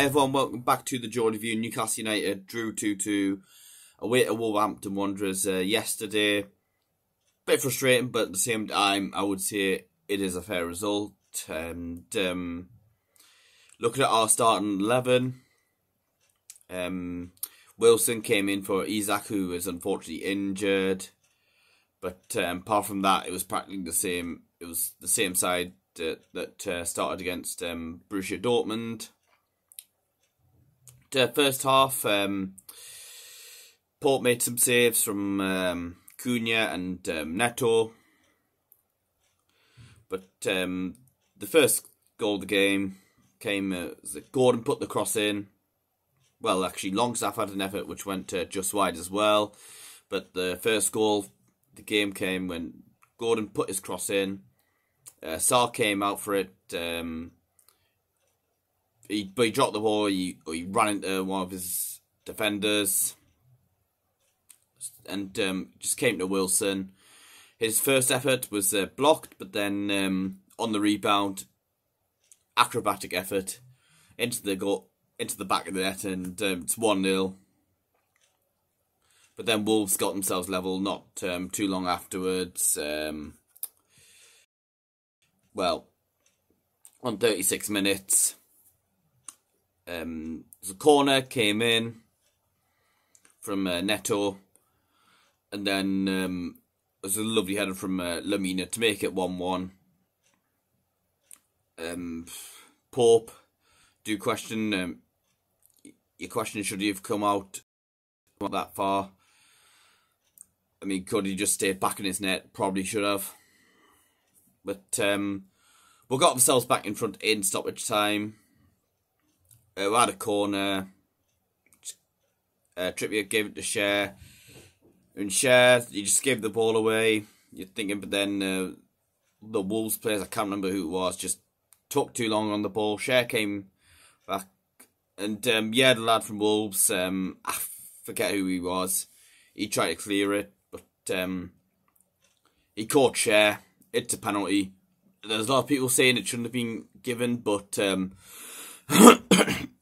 Hi everyone, welcome back to the Geordie View. Newcastle United drew 2-2 away to Wolverhampton Wanderers yesterday. Bit frustrating, but at the same time, I would say it is a fair result. And looking at our starting 11, Wilson came in for Izak, who is unfortunately injured. But apart from that, it was practically the same. It was the same side that started against Borussia Dortmund. First half, Pope made some saves from Cunha and Neto. But the first goal of the game came as Gordon put the cross in. Well, actually, Longstaff had an effort which went just wide as well. But the first goal of the game came when Gordon put his cross in. Sarr came out for it. He dropped the ball, he ran into one of his defenders and just came to Wilson. His first effort was blocked, but then on the rebound, acrobatic effort into the goal, into the back of the net, and it's 1-0. But then Wolves got themselves level not too long afterwards. Well, on 36 minutes... the corner came in from Neto, and then it was a lovely header from Lemina to make it 1-1. Pope, do question, your question, should he have come out that far? I mean, could he just stay back in his net? Probably should have. But we got ourselves back in front in stoppage time. We had a corner. Trippier gave it to Schär. And Schär, he just gave the ball away. You're thinking, but then the Wolves players, I can't remember who it was, just took too long on the ball. Schär came back. And yeah, the lad from Wolves, I forget who he was. He tried to clear it, but he caught Schär. It's a penalty. There's a lot of people saying it shouldn't have been given, but...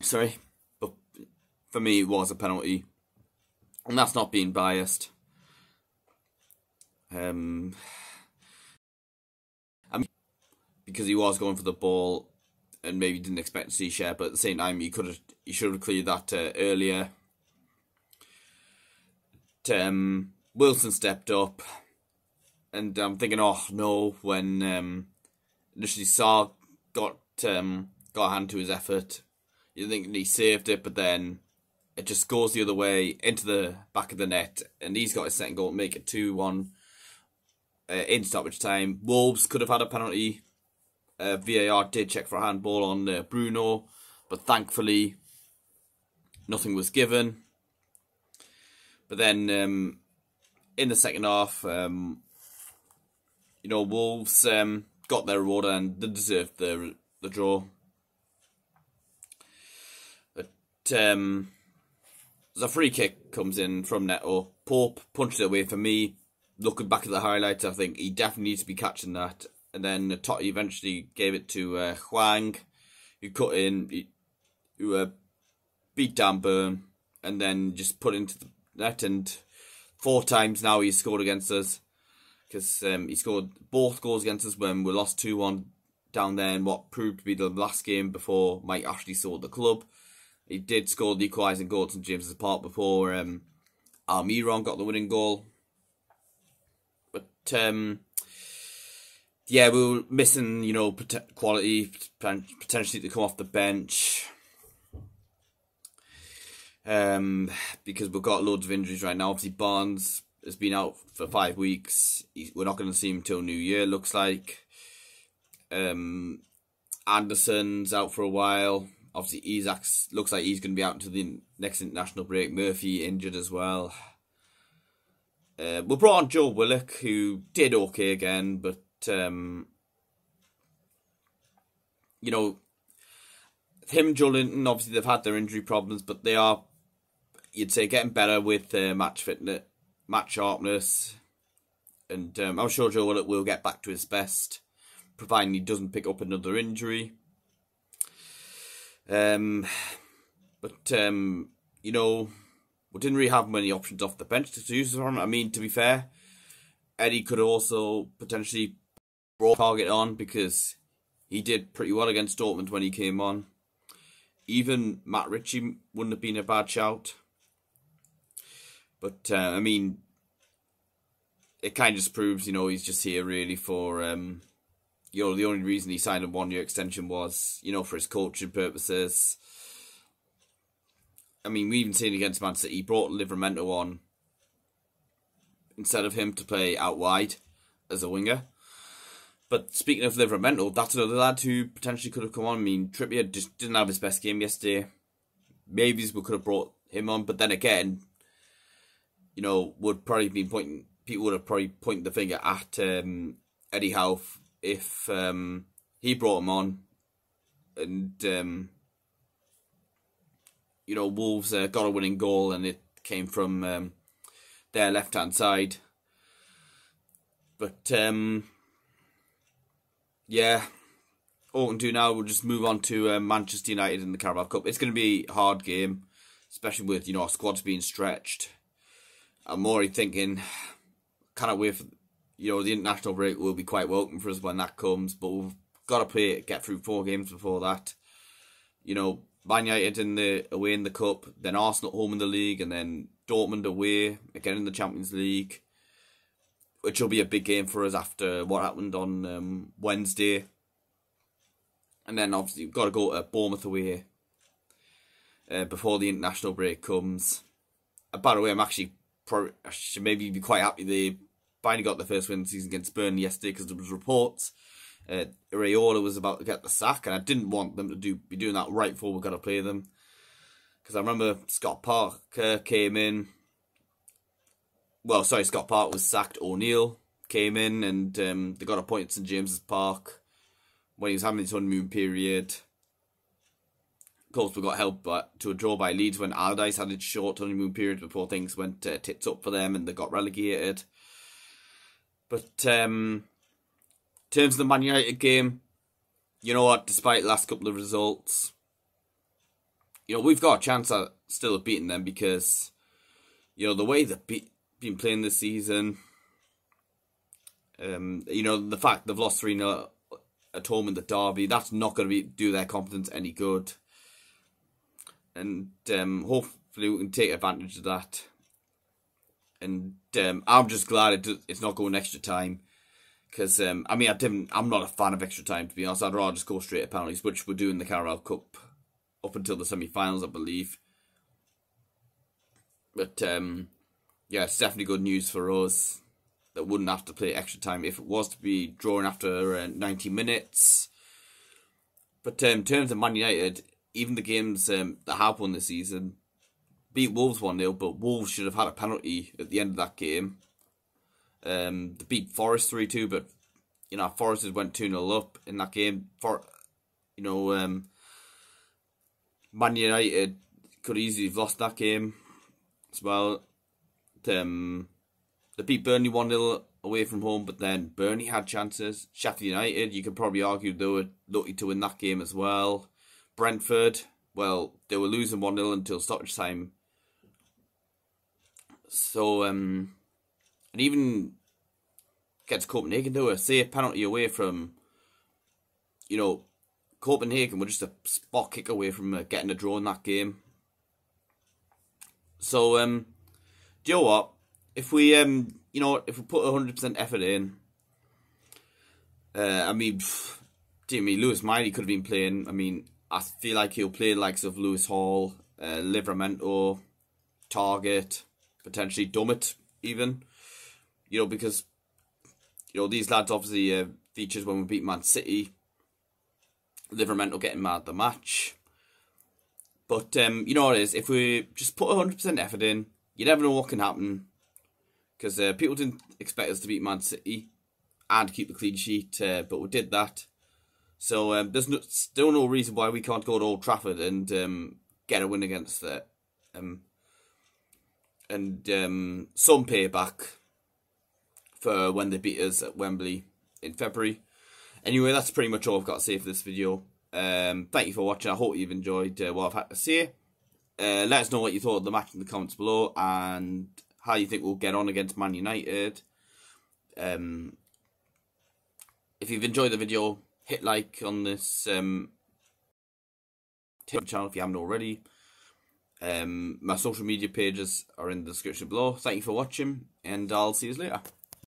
sorry, but for me it was a penalty, and that's not being biased. I mean, because he was going for the ball and maybe didn't expect to see Schär, but at the same time he should have cleared that earlier. But, Wilson stepped up, and I'm thinking, oh no, when initially Sarr got a hand to his effort. You think he saved it, but then it just goes the other way into the back of the net, and he's got his second goal to make it 2-1 in stoppage time. Wolves could have had a penalty. VAR did check for a handball on Bruno, but thankfully nothing was given. But then in the second half, you know, Wolves got their reward and they deserved the draw. The free kick comes in from Neto. Pope punched it away for me. Looking back at the highlights, I think he definitely needs to be catching that. And then Totti eventually gave it to Hwang, who cut in, who beat down Byrne, and then just put into the net. And 4 times now he's scored against us, because he scored both goals against us when we lost 2-1 down there in what proved to be the last game before Mike Ashley sold the club. He did score the equalising goal to St James's Park before Armiron got the winning goal. But, yeah, we were missing, you know, quality, potentially to come off the bench. Because we've got loads of injuries right now. Obviously, Barnes has been out for 5 weeks. We're not going to see him till New Year, looks like. Anderson's out for a while. Obviously, Isak looks like he's going to be out until the next international break. Murphy injured as well. We brought on Joe Willock, who did okay again, but, you know, him and Joe Linton, obviously they've had their injury problems, but they are, you'd say, getting better with match fitness, match sharpness. And I'm sure Joe Willock will get back to his best, providing he doesn't pick up another injury. But, you know, we didn't really have many options off the bench to use for him. I mean, to be fair, Eddie could also potentially brought Target on because he did pretty well against Dortmund when he came on. Even Matt Ritchie wouldn't have been a bad shout. But, I mean, it kind of just proves, you know, he's just here really for, you know, the only reason he signed a one-year extension was, you know, for his coaching purposes. I mean, we even seen against Man City, he brought Livramento on instead of him to play out wide as a winger. But speaking of Livramento, that's another lad who potentially could have come on. I mean, Trippier just didn't have his best game yesterday. Maybe we could have brought him on, but then again, you know, would probably be pointing. People would have probably pointed the finger at Eddie Howe if he brought him on, and you know, Wolves got a winning goal, and it came from their left-hand side. But yeah, all we can do now, we'll just move on to Manchester United in the Carabao Cup. It's going to be a hard game, especially with, you know, our squads being stretched. I'm already thinking, cannot wait for, you know, the international break will be quite welcome for us when that comes, but we've got to play, get through four games before that. You know, Man United in the, away in the Cup, then Arsenal home in the league, and then Dortmund away, again in the Champions League, which will be a big game for us after what happened on Wednesday. And then obviously we've got to go to Bournemouth away before the international break comes. And by the way, I'm actually probably, I should maybe be quite happy they finally got the first win of the season against Burnley yesterday, because there was reports Raiola was about to get the sack, and I didn't want them to be doing that right before we got to play them. Because I remember Scott Parker came in. Well, sorry, Scott Parker was sacked. O'Neill came in, and they got appointed at St James's Park when he was having his honeymoon period. Of course, we got helped to a draw by Leeds when Allardyce had his short honeymoon period before things went tits up for them and they got relegated. But in terms of the Man United game, you know what, despite the last couple of results, you know, we've got a chance at still beating them because, you know, the way they've been playing this season, you know, the fact they've lost 3-0 at home in the derby, that's not going to do their confidence any good. And hopefully we can take advantage of that. And I'm just glad it's not going extra time. Because, I mean, I'm not a fan of extra time, to be honest. I'd rather just go straight to penalties, which we're doing the Carabao Cup up until the semi-finals, I believe. But, yeah, it's definitely good news for us that wouldn't have to play extra time if it was to be drawn after 90 minutes. But in terms of Man United, even the games that have won this season, beat Wolves 1-0, but Wolves should have had a penalty at the end of that game. They beat Forest 3-2, but, you know, Forest went 2-0 up in that game. You know, Man United could easily have lost that game as well. They beat Burnley 1-0 away from home, but then Burnley had chances. Sheffield United, you could probably argue they were lucky to win that game as well. Brentford, well, they were losing 1-0 until stoppage time. So, and even against Copenhagen, they were a safe penalty away from, you know, Copenhagen were just a spot kick away from getting a draw in that game. So, do you know what? If we, you know, if we put 100% effort in, I mean, dear me, Lewis Miley could have been playing. I mean, I feel like he'll play the likes of Lewis Hall, Livramento, Target, potentially Dummett even. You know, because, you know, these lads obviously features when we beat Man City. Livramento getting mad at the match. But, you know what it is, if we just put 100% effort in, you never know what can happen. Because people didn't expect us to beat Man City and keep the clean sheet, but we did that. So, there's still no reason why we can't go to Old Trafford and get a win against that. Some payback for when they beat us at Wembley in February. Anyway, that's pretty much all I've got to say for this video. Thank you for watching. I hope you've enjoyed what I've had to say. Let us know what you thought of the match in the comments below and how you think we'll get on against Man United. If you've enjoyed the video, hit like on this channel if you haven't already. My social media pages are in the description below. Thank you for watching, and I'll see you later.